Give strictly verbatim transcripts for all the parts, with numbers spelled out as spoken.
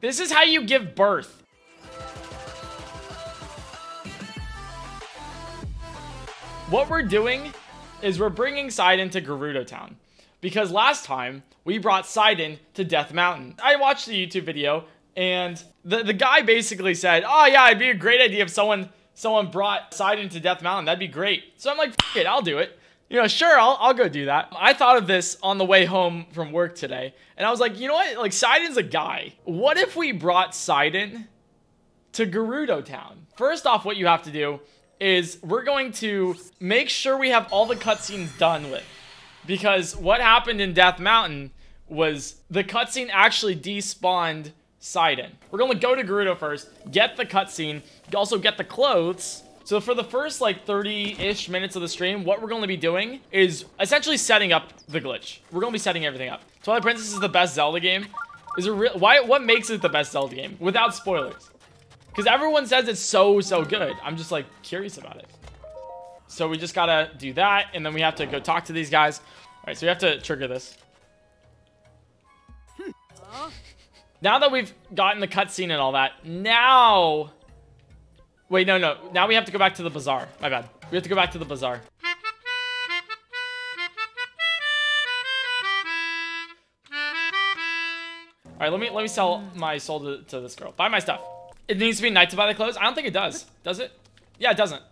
This is how you give birth. What we're doing is we're bringing Sidon to Gerudo Town. Because last time, we brought Sidon to Death Mountain. I watched the YouTube video, and the, the guy basically said, oh yeah, it'd be a great idea if someone someone brought Sidon to Death Mountain. That'd be great. So I'm like, F it, I'll do it. You know, sure, I'll, I'll go do that. I thought of this on the way home from work today, and I was like, you know what? Like, Sidon's a guy. What if we brought Sidon to Gerudo Town? First off, what you have to do is we're going to make sure we have all the cutscenes done with. Because what happened in Death Mountain was the cutscene actually despawned Sidon. We're gonna go to Gerudo first, get the cutscene, also get the clothes. So for the first like thirty-ish minutes of the stream, what we're gonna be doing is essentially setting up the glitch. We're gonna be setting everything up. Twilight Princess is the best Zelda game. Is it real? Why? What makes it the best Zelda game? Without spoilers. Because everyone says it's so, so good. I'm just like curious about it. So we just gotta do that, and then we have to go talk to these guys. All right, so we have to trigger this. Hmm. Uh. Now that we've gotten the cutscene and all that, now... Wait, no, no. Now we have to go back to the bazaar. My bad. We have to go back to the bazaar. All right, let me let me sell my soul to, to this girl. Buy my stuff. It needs to be night to buy the clothes? I don't think it does. Does it? Yeah, it doesn't.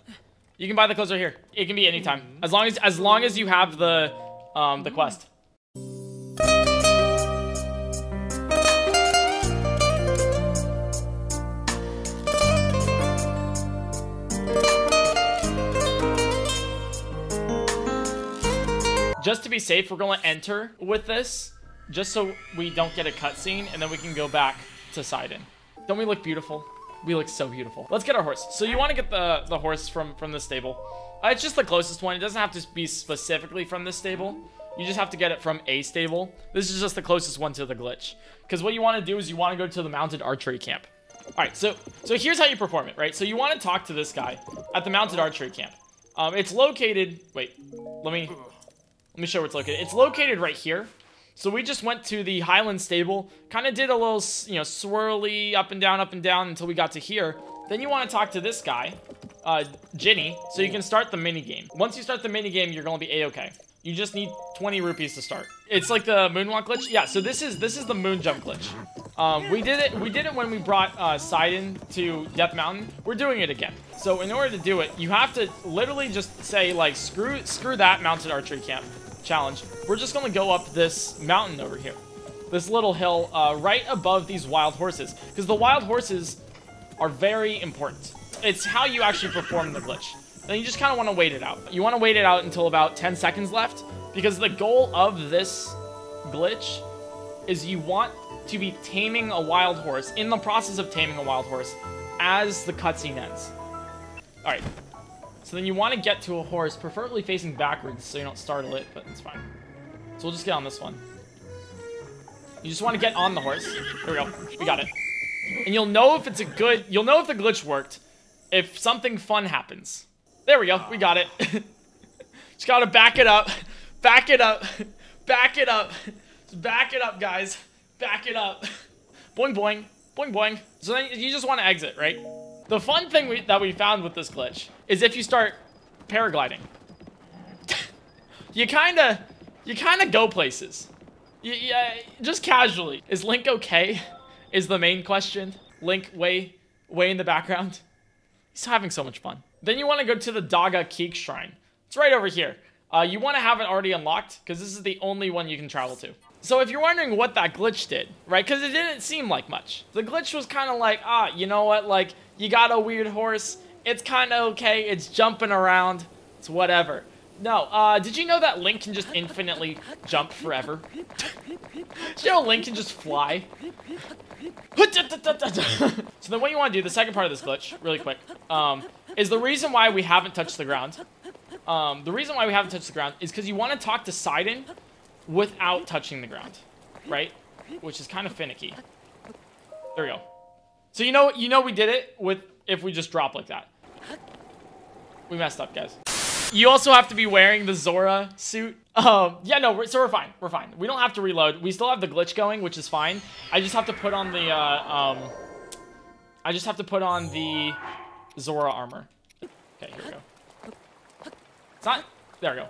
You can buy the clothes right here. It can be any time, as long as as long as you have the um, the quest. Just to be safe, we're gonna enter with this, just so we don't get a cutscene, and then we can go back to Sidon. Don't we look beautiful? We look so beautiful. Let's get our horse. So you want to get the, the horse from, from the stable. Uh, it's just the closest one. It doesn't have to be specifically from this stable. You just have to get it from a stable. This is just the closest one to the glitch. Because what you want to do is you want to go to the mounted archery camp. All right, so so here's how you perform it, right? So you want to talk to this guy at the mounted archery camp. Um, it's located... Wait, let me, let me show where it's located. It's located right here. So we just went to the Highland Stable, kind of did a little, you know, swirly up and down, up and down until we got to here. Then you want to talk to this guy, uh, Jinny, so you can start the mini game. Once you start the mini game, you're gonna be a-okay. You just need twenty rupees to start. It's like the moonwalk glitch. Yeah. So this is this is the moon jump glitch. Um, we did it. We did it when we brought uh, Sidon to Death Mountain. We're doing it again. So in order to do it, you have to literally just say like, screw screw that mounted archery camp challenge. We're just gonna go up this mountain over here, this little hill uh, right above these wild horses, because the wild horses are very important. It's how you actually perform the glitch. Then you just kind of want to wait it out. You want to wait it out until about ten seconds left, because the goal of this glitch is you want to be taming a wild horse, in the process of taming a wild horse, as the cutscene ends. All right. So then you want to get to a horse, preferably facing backwards so you don't startle it, but it's fine. So we'll just get on this one. You just want to get on the horse. There we go. We got it. And you'll know if it's a good... You'll know if the glitch worked if something fun happens. There we go. We got it. Just got to back it up. Back it up. Back it up. Just back it up, guys. Back it up. Boing, boing. Boing, boing. So then you just want to exit, right? The fun thing we, that we found with this glitch is if you start paragliding, you kind of you kind of go places. You, you, just casually. Is Link okay? Is the main question. Link way, way in the background. He's having so much fun. Then you want to go to the Daga Keek Shrine. It's right over here. Uh, you want to have it already unlocked because this is the only one you can travel to. So if you're wondering what that glitch did, right? Because it didn't seem like much. The glitch was kind of like, ah, you know what? Like, you got a weird horse. It's kind of okay. It's jumping around. It's whatever. No, uh, did you know that Link can just infinitely jump forever? Did you know Link can just fly? So then what you want to do, the second part of this glitch, really quick, um, is the reason why we haven't touched the ground. Um, the reason why we haven't touched the ground is because you want to talk to Sidon without touching the ground, right? Which is kind of finicky. There we go. So you know, you know we did it with if we just drop like that. We messed up, guys. You also have to be wearing the Zora suit. Um, yeah, no, we're, so we're fine. We're fine. We don't have to reload. We still have the glitch going, which is fine. I just have to put on the, uh, um, I just have to put on the Zora armor. Okay, here we go. It's not, there we go.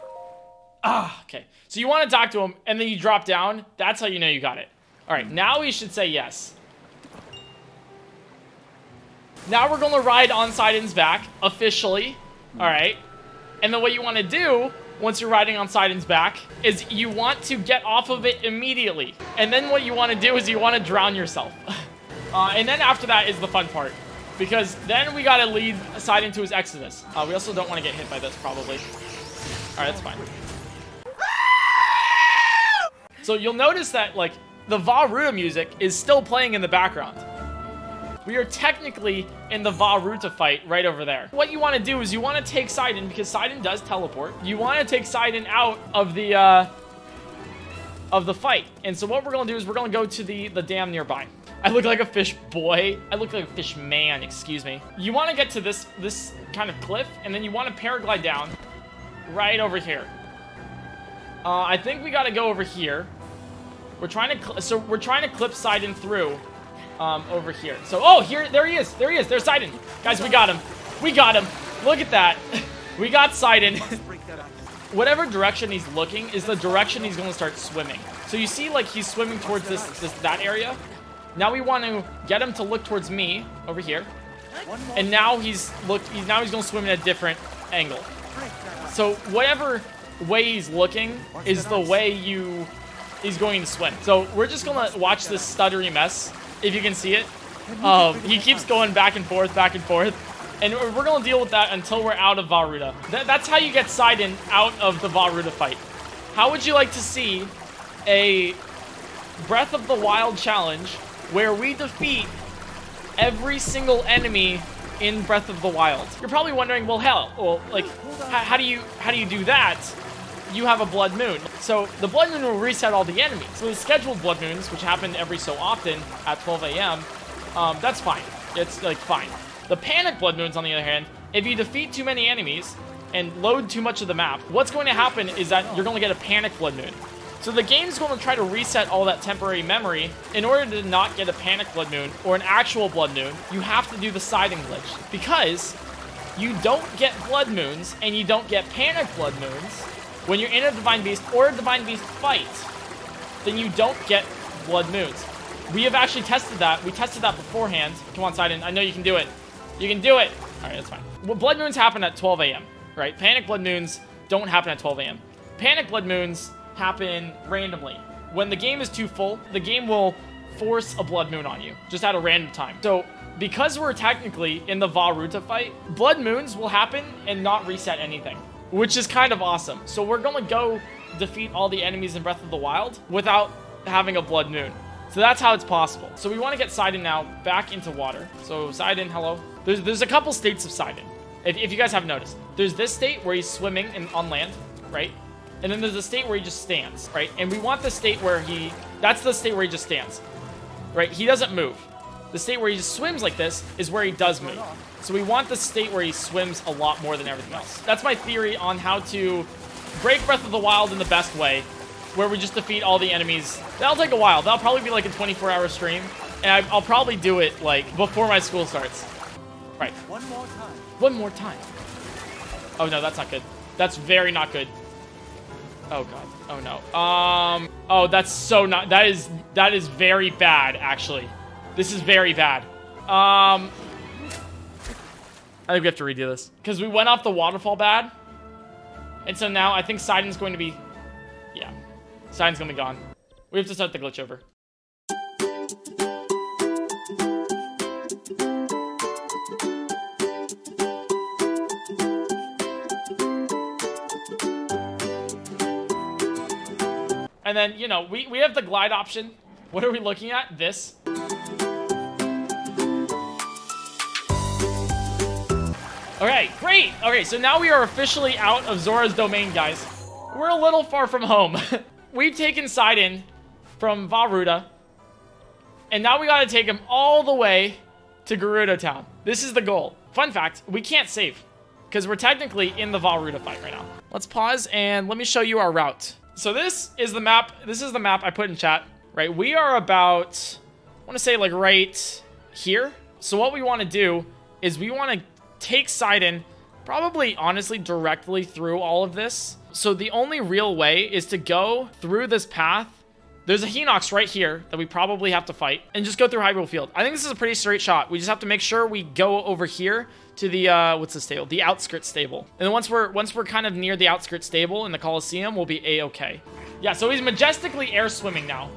Ah, okay. So you want to talk to him, and then you drop down. That's how you know you got it. All right, now we should say yes. Now we're going to ride on Sidon's back, officially. All right. And then what you want to do, once you're riding on Sidon's back, is you want to get off of it immediately. And then what you want to do is you want to drown yourself. uh, and then after that is the fun part. Because then we got to lead Sidon to his exodus. Uh, we also don't want to get hit by this, probably. All right, that's fine. So you'll notice that, like, the Vah Ruta music is still playing in the background. We are technically in the Vah Ruta fight right over there. What you want to do is you want to take Sidon, because Sidon does teleport. You want to take Sidon out of the uh, of the fight. And so what we're going to do is we're going to go to the, the dam nearby. I look like a fish boy. I look like a fish man, excuse me. You want to get to this, this kind of cliff, and then you want to paraglide down right over here. Uh, I think we got to go over here. We're trying to, so we're trying to clip Sidon through. Um, over here. So, oh, here, there he is. There he is. There's Sidon. Guys, we got him. We got him. Look at that. We got Sidon. Whatever direction he's looking is the direction he's going to start swimming. So you see, like, he's swimming towards this, this, that area. Now we want to get him to look towards me over here. And now he's looked, he's, now he's going to swim in a different angle. So whatever way he's looking is the way you, he's going to swim. So we're just going to watch this stuttery mess. If you can see it, um, he keeps going back and forth, back and forth. And we're going to deal with that until we're out of Vah Ruta. Th that's how you get Sidon out of the Vah Ruta fight. How would you like to see a Breath of the Wild challenge where we defeat every single enemy in Breath of the Wild? You're probably wondering, well, hell, well, like, how do you, how do you do that? You have a Blood Moon. So the Blood Moon will reset all the enemies. So the scheduled Blood Moons, which happen every so often at twelve A M, um, that's fine. It's, like, fine. The Panic Blood Moons, on the other hand, if you defeat too many enemies and load too much of the map, what's going to happen is that you're going to get a Panic Blood Moon. So the game's going to try to reset all that temporary memory. In order to not get a Panic Blood Moon or an actual Blood Moon, you have to do the Sidon glitch. Because you don't get Blood Moons and you don't get Panic Blood Moons when you're in a Divine Beast or a Divine Beast fight, then you don't get Blood Moons. We have actually tested that. We tested that beforehand. Come on, Sidon. I know you can do it. You can do it. All right, that's fine. Well, Blood Moons happen at twelve A M, right? Panic Blood Moons don't happen at twelve A M Panic Blood Moons happen randomly. When the game is too full, the game will force a Blood Moon on you, just at a random time. So because we're technically in the Vah Ruta fight, Blood Moons will happen and not reset anything, which is kind of awesome. So we're going to go defeat all the enemies in Breath of the Wild without having a Blood Moon. So that's how it's possible. So we want to get Sidon now back into water. So Sidon, hello. There's there's a couple states of Sidon, if, if you guys have noticed. There's this state where he's swimming in, on land, right? And then there's a state where he just stands, right? And we want the state where he... That's the state where he just stands, right? He doesn't move. The state where he just swims like this is where he does move. So we want the state where he swims a lot more than everything else. That's my theory on how to break Breath of the Wild in the best way, where we just defeat all the enemies. That'll take a while. That'll probably be like a twenty-four hour stream, and I'll probably do it like before my school starts. Right. One more time. One more time. Oh no, that's not good. That's very not good. Oh god. Oh no. Um. Oh, that's so not. That is that is very bad, actually. This is very bad. Um, I think we have to redo this. Because we went off the waterfall bad. And so now I think Sidon's going to be... Yeah. Sidon's going to be gone. We have to start the glitch over. And then, you know, we, we have the glide option. What are we looking at? This. Okay, great. Okay, so now we are officially out of Zora's domain, guys. We're a little far from home. We've taken Sidon from Vah Ruta, and now we gotta take him all the way to Gerudo Town. This is the goal. Fun fact, we can't save. because we're technically in the Vah Ruta fight right now. Let's pause and let me show you our route. So this is the map. This is the map I put in chat, right? We are about, I want to say like right here. So what we want to do is we want to take Sidon, probably honestly directly through all of this. So the only real way is to go through this path. There's a Hinox right here that we probably have to fight and just go through Hyrule Field. I think this is a pretty straight shot. We just have to make sure we go over here to the, uh, what's the stable? The Outskirts Stable. And then once we're, once we're kind of near the Outskirts Stable in the Coliseum, we'll be A-okay. Yeah, so he's majestically air swimming now.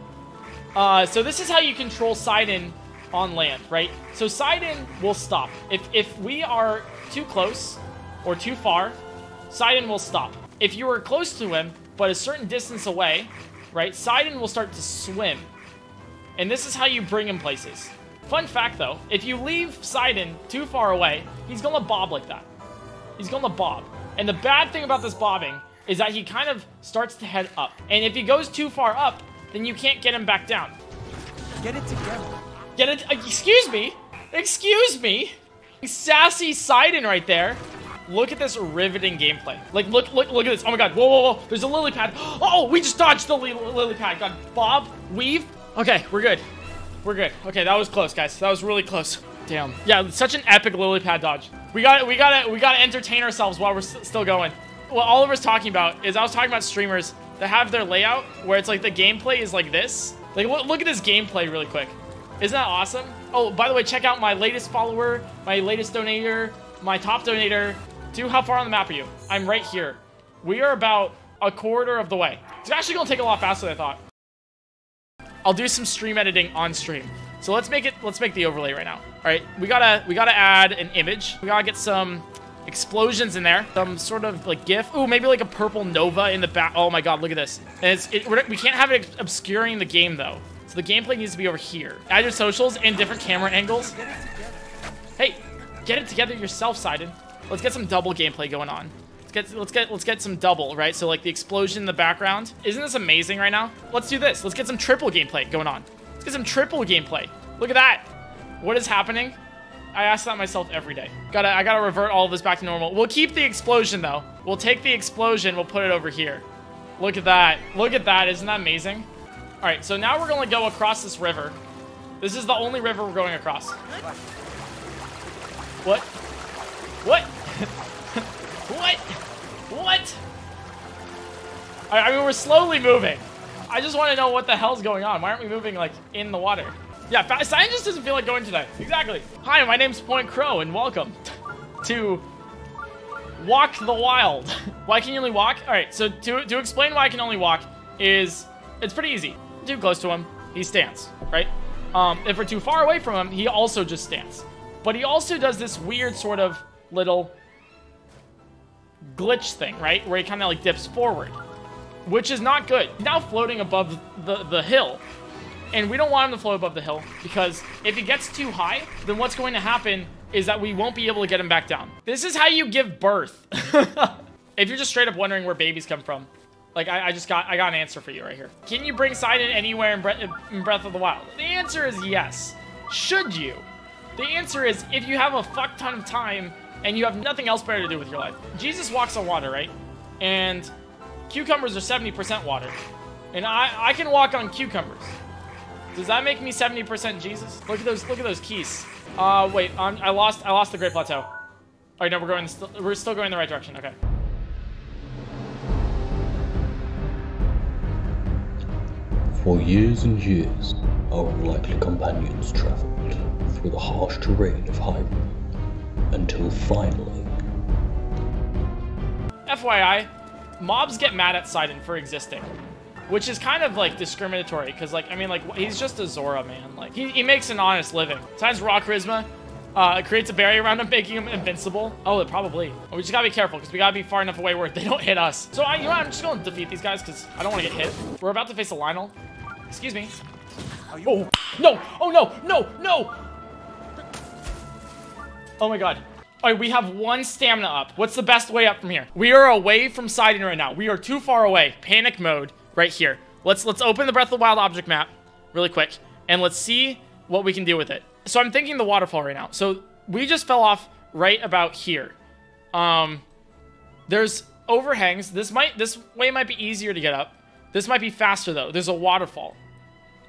Uh, so this is how you control Sidon on land, right? So Sidon will stop. If, if we are too close or too far, Sidon will stop. If you are close to him, but a certain distance away, right, Sidon will start to swim, and this is how you bring him places. Fun fact though, if you leave Sidon too far away, he's gonna bob like that. He's gonna bob, and the bad thing about this bobbing is that he kind of starts to head up, and if he goes too far up, then you can't get him back down. Get it together. Get it. Excuse me. Excuse me. Sassy Sidon right there. Look at this riveting gameplay. Like, look, look, look at this. Oh my God. Whoa, whoa, whoa. There's a lily pad. Oh, we just dodged the li lily pad. God, bob, weave. Okay, we're good. We're good. Okay, that was close, guys. That was really close. Damn. Yeah, such an epic lily pad dodge. We got it. We got it. We got to entertain ourselves while we're st still going. What Oliver's talking about is I was talking about streamers that have their layout where it's like the gameplay is like this. Like, look, look at this gameplay really quick. Isn't that awesome? Oh, by the way, check out my latest follower, my latest donator, my top donator. Dude, how far on the map are you? I'm right here. We are about a quarter of the way. It's actually gonna take a lot faster than I thought. I'll do some stream editing on stream. So let's make it, let's make the overlay right now. All right, we gotta, we gotta add an image. We gotta get some explosions in there. Some sort of like GIF. Ooh, maybe like a purple Nova in the back. Oh my God, look at this. And it's, it, we're, we can't have it obscuring the game though. So the gameplay needs to be over here. Add your socials and different camera angles. Hey, get it together yourself, Sidon. Let's get some double gameplay going on. Let's get let's get let's get some double, right? So like the explosion in the background. Isn't this amazing right now? Let's do this. Let's get some triple gameplay going on. Let's get some triple gameplay. Look at that. What is happening? I ask that myself every day. Gotta I gotta revert all of this back to normal. We'll keep the explosion though. We'll take the explosion, we'll put it over here. Look at that. Look at that. Isn't that amazing? Alright, so now we're gonna go across this river. This is the only river we're going across. What? What? What? What? I mean, we're slowly moving. I just want to know what the hell's going on. Why aren't we moving, like, in the water? Yeah, Sidon just doesn't feel like going today. Exactly. Hi, my name's Point Crow, and welcome to Walk the Wild. Why can you only walk? All right, so to, to explain why I can only walk is it's pretty easy. Too close to him, he stands, right? Um, if we're too far away from him, he also just stands. But he also does this weird sort of little glitch thing, right? Where he kind of like dips forward, which is not good. He's now floating above the, the hill, and we don't want him to float above the hill because if he gets too high, then what's going to happen is that we won't be able to get him back down. This is how you give birth. If you're just straight up wondering where babies come from, like I, I just got, I got an answer for you right here. Can you bring Sidon anywhere in, Bre in Breath of the Wild? The answer is yes. Should you? The answer is if you have a fuck ton of time and you have nothing else better to do with your life. Jesus walks on water, right? And cucumbers are seventy percent water. And I, I can walk on cucumbers. Does that make me seventy percent Jesus? Look at those, look at those keys. Uh, wait, um, I lost, I lost the Great Plateau. All right, no, we're going, st we're still going in the right direction, okay. For years and years, our unlikely companions traveled through the harsh terrain of Hyrule, until finally... F Y I, mobs get mad at Sidon for existing, which is kind of, like, discriminatory, because, like, I mean, like, he's just a Zora, man. Like, he, he makes an honest living. Sidon's raw charisma uh, creates a barrier around him, making him invincible. Oh, probably. We just gotta be careful, because we gotta be far enough away where they don't hit us. So, I, you know what, I'm just gonna defeat these guys, because I don't want to get hit. We're about to face a Lynel. Excuse me. Oh, no! Oh, no! No! No! Oh my God. All right, we have one stamina up. What's the best way up from here? We are away from Sidon right now. We are too far away. Panic mode right here. Let's let's open the Breath of the Wild object map really quick, and let's see what we can do with it. So I'm thinking the waterfall right now. So we just fell off right about here. Um, there's overhangs. This might, this way might be easier to get up. This might be faster though. There's a waterfall.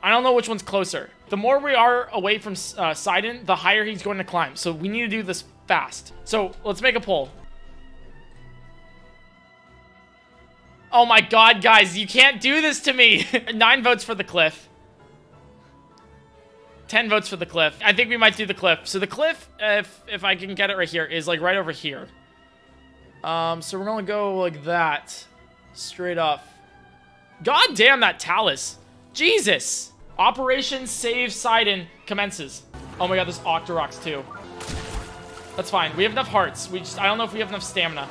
I don't know which one's closer. The more we are away from uh, Sidon, the higher he's going to climb. So we need to do this fast. So let's make a poll. Oh my god, guys, you can't do this to me. Nine votes for the cliff. Ten votes for the cliff. I think we might do the cliff. So the cliff, if if I can get it right here, is like right over here. Um, so we're gonna go like that. Straight off. God damn that talus. Jesus! Operation Save Sidon commences. Oh my god, there's Octoroks too. That's fine. We have enough hearts. We just I don't know if we have enough stamina.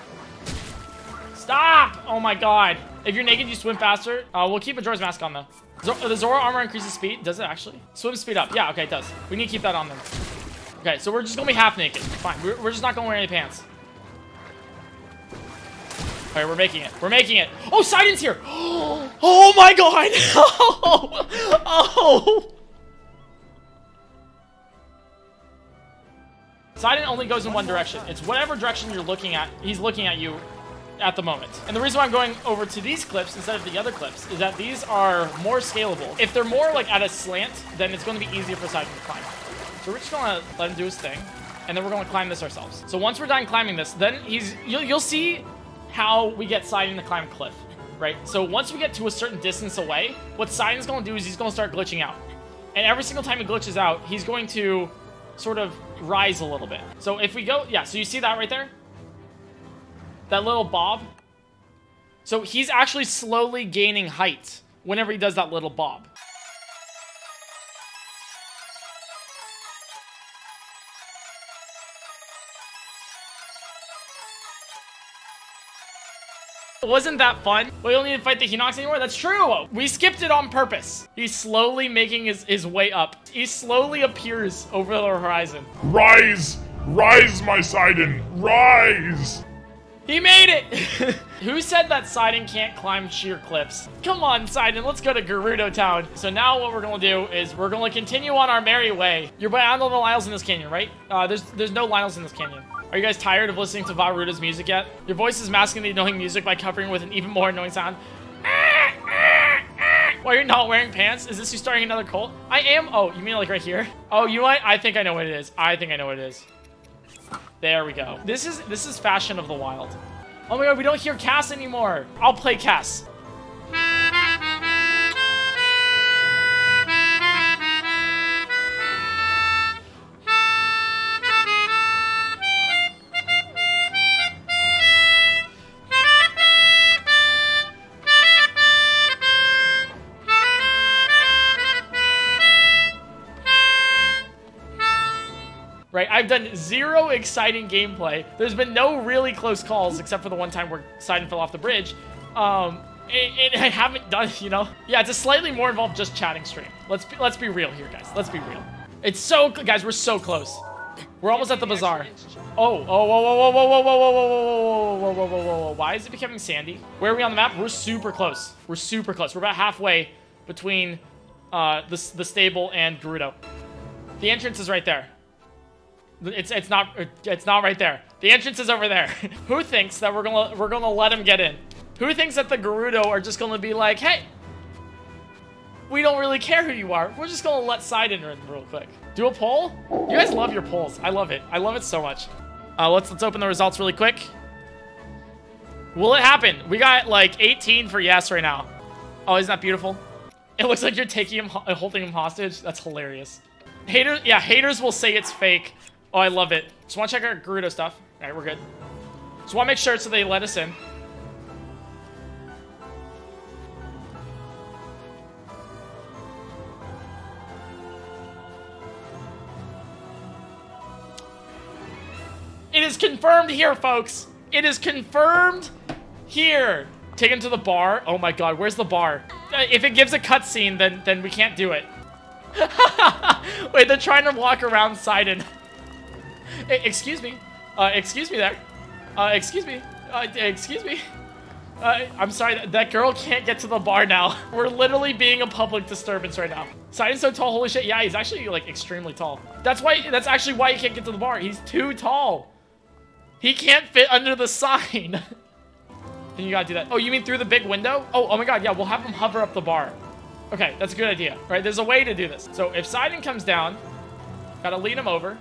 Stop! Oh my god. If you're naked, you swim faster. Uh, we'll keep Majora's Mask on though. Zora, the Zora armor increases speed. Does it actually? Swim speed up. Yeah, okay, it does. We need to keep that on them. Okay, so we're just gonna be half naked. Fine. We're, we're just not gonna wear any pants. Alright, we're making it. We're making it. Oh, Sidon's here! Oh my god! Oh! Oh! Sidon only goes in one direction. It's whatever direction you're looking at. He's looking at you at the moment. And the reason why I'm going over to these cliffs instead of the other cliffs is that these are more scalable. If they're more like at a slant, then it's going to be easier for Sidon to climb. So we're just going to let him do his thing, and then we're going to climb this ourselves. So once we're done climbing this, then he's you'll, you'll see how we get Sidon to climb a cliff, right? So once we get to a certain distance away, what Sidon's going to do is he's going to start glitching out. And every single time he glitches out, he's going to sort of rise a little bit. So if we go, yeah, so you see that right there? That little bob. So he's actually slowly gaining height whenever he does that little bob. Wasn't that fun? We don't need to fight the Hinox anymore? That's true! We skipped it on purpose. He's slowly making his, his way up. He slowly appears over the horizon. Rise! Rise, my Sidon! Rise! He made it! Who said that Sidon can't climb sheer cliffs? Come on, Sidon, let's go to Gerudo Town. So now what we're gonna do is we're gonna continue on our merry way. You're bound on the Lynels in this canyon, right? Uh, there's there's no Lynels in this canyon. Are you guys tired of listening to Vah Ruta's music yet? Your voice is masking the annoying music by covering it with an even more annoying sound. While you're not wearing pants? Is this you starting another cult? I am, oh, you mean like right here? Oh, you might, I think I know what it is. I think I know what it is. There we go. This is this is fashion of the wild. Oh my god, we don't hear Cass anymore. I'll play Cass. Right, I've done zero exciting gameplay. There's been no really close calls except for the one time where Sidon fell off the bridge. Um, it, it, I haven't done, you know? Yeah, it's a slightly more involved just chatting stream. Let's be, let's be real here, guys. Let's be real. It's so, guys, we're so close. We're almost at the bazaar. Oh, oh, whoa, whoa, whoa, whoa, whoa, whoa, whoa, whoa, whoa, whoa, whoa, whoa, whoa, whoa. Why is it becoming sandy? Where are we on the map? We're super close. We're super close. We're about halfway between uh, the, the stable and Gerudo. The entrance is right there. It's it's not it's not right there. The entrance is over there. Who thinks that we're gonna we're gonna let him get in? Who thinks that the Gerudo are just gonna be like, hey, we don't really care who you are. We're just gonna let Sidon in real quick. Do a poll? You guys love your polls. I love it. I love it so much. Uh, let's let's open the results really quick. Will it happen? We got like eighteen for yes right now. Oh, isn't that beautiful? It looks like you're taking him, holding him hostage. That's hilarious. Haters, yeah, haters will say it's fake. Oh, I love it. Just want to check our Gerudo stuff. All right, we're good. Just want to make sure so they let us in. It is confirmed here, folks. It is confirmed here. Take him to the bar. Oh my god, where's the bar? If it gives a cutscene, then then we can't do it. Wait, they're trying to walk around Sidon. Excuse me. Uh, excuse me there. Uh, excuse me. Uh, excuse me. Uh, I'm sorry. That, that girl can't get to the bar now. We're literally being a public disturbance right now. Sidon's so tall. Holy shit. Yeah, he's actually like extremely tall. That's why. That's actually why he can't get to the bar. He's too tall. He can't fit under the sign. Then you gotta do that. Oh, you mean through the big window? Oh, oh my god, yeah, we'll have him hover up the bar. Okay, that's a good idea, right? There's a way to do this. So if Sidon comes down, gotta lead him over,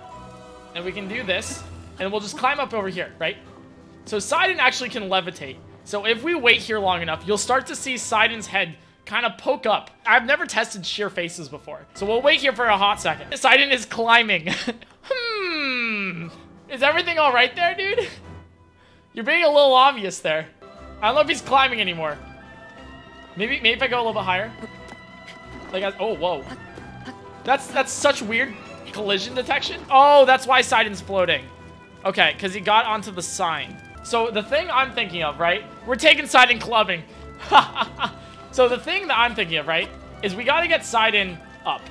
and we can do this, and we'll just climb up over here, right? So Sidon actually can levitate. So if we wait here long enough, you'll start to see Sidon's head kind of poke up. I've never tested sheer faces before, so we'll wait here for a hot second. Sidon is climbing. Hmm. Is everything all right there, dude? You're being a little obvious there. I don't know if he's climbing anymore. Maybe, maybe if I go a little bit higher. Like, I, oh, whoa. That's that's such weird collision detection. Oh, that's why Sidon's floating. Okay, because he got onto the sign. So the thing I'm thinking of, right? We're taking Sidon clubbing. So the thing that I'm thinking of, right, is we got to get Sidon up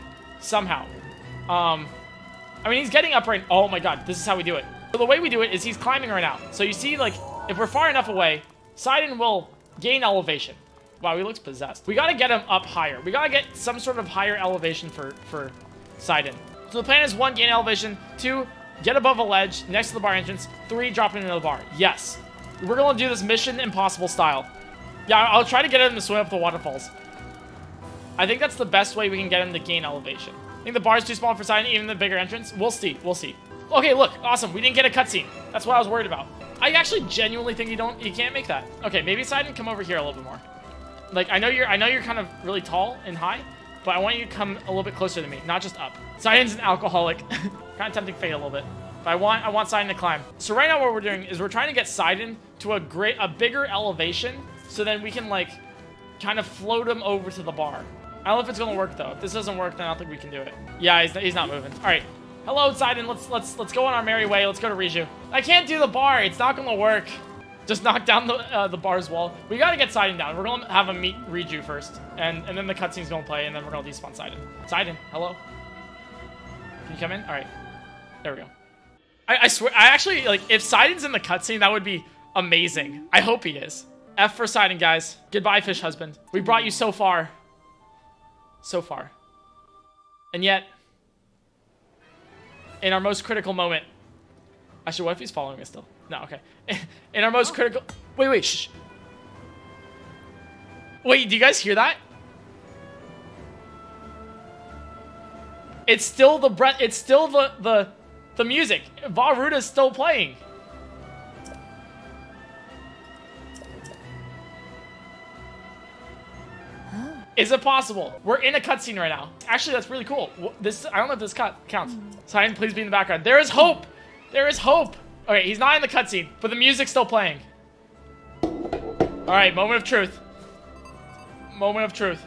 somehow. Um, I mean, he's getting up right. Oh my god, this is how we do it. So the way we do it is he's climbing right now. So you see, like, if we're far enough away, Sidon will gain elevation. Wow, he looks possessed. We got to get him up higher. We got to get some sort of higher elevation for, for Sidon. So the plan is one, gain elevation. Two, get above a ledge next to the bar entrance. Three, drop him into the bar. Yes. We're going to do this Mission Impossible style. Yeah, I'll try to get him to swim up the waterfalls. I think that's the best way we can get him to gain elevation. I think the bar is too small for Sidon, even the bigger entrance. We'll see. We'll see. Okay, look. Awesome. We didn't get a cutscene. That's what I was worried about. I actually genuinely think you don't, you can't make that. Okay, maybe Sidon, come over here a little bit more. Like, I know you're I know you're kind of really tall and high, but I want you to come a little bit closer to me, not just up. Sidon's an alcoholic. Kind of tempting fate a little bit. But I want I want Sidon to climb. So right now what we're doing is we're trying to get Sidon to a great a bigger elevation, so then we can, like, kind of float him over to the bar. I don't know if it's gonna work though. If this doesn't work, then I don't think we can do it. Yeah, he's he's not moving. All right. Hello, Sidon. Let's let's let's go on our merry way. Let's go to Riju. I can't do the bar. It's not gonna work. Just knock down the uh, the bar's wall. We gotta get Sidon down. We're gonna have him meet Riju first, and and then the cutscene's gonna play, and then we're gonna despawn Sidon. Sidon, hello. Can you come in? All right, there we go. I, I swear, I actually like if Sidon's in the cutscene, that would be amazing. I hope he is. F for Sidon, guys. Goodbye, fish husband. We brought you so far. So far. And yet, in our most critical moment, actually, what if he's following us still? No, okay. In our most oh. critical... Wait, wait, shh. Wait, do you guys hear that? It's still the breath... It's still the, the, the music. Vah Ruta is still playing. Huh? Is it possible? We're in a cutscene right now. Actually, that's really cool. This I don't know if this cut counts. Sign, please be in the background. There is hope! There is hope! Okay, he's not in the cutscene, but the music's still playing. All right, moment of truth. Moment of truth.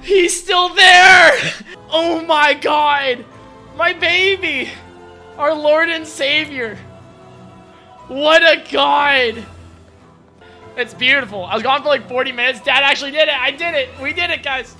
He's still there! Oh my god! My baby! Our Lord and Savior! What a god! It's beautiful. I was gone for like forty minutes. Dad actually did it. I did it. We did it, guys.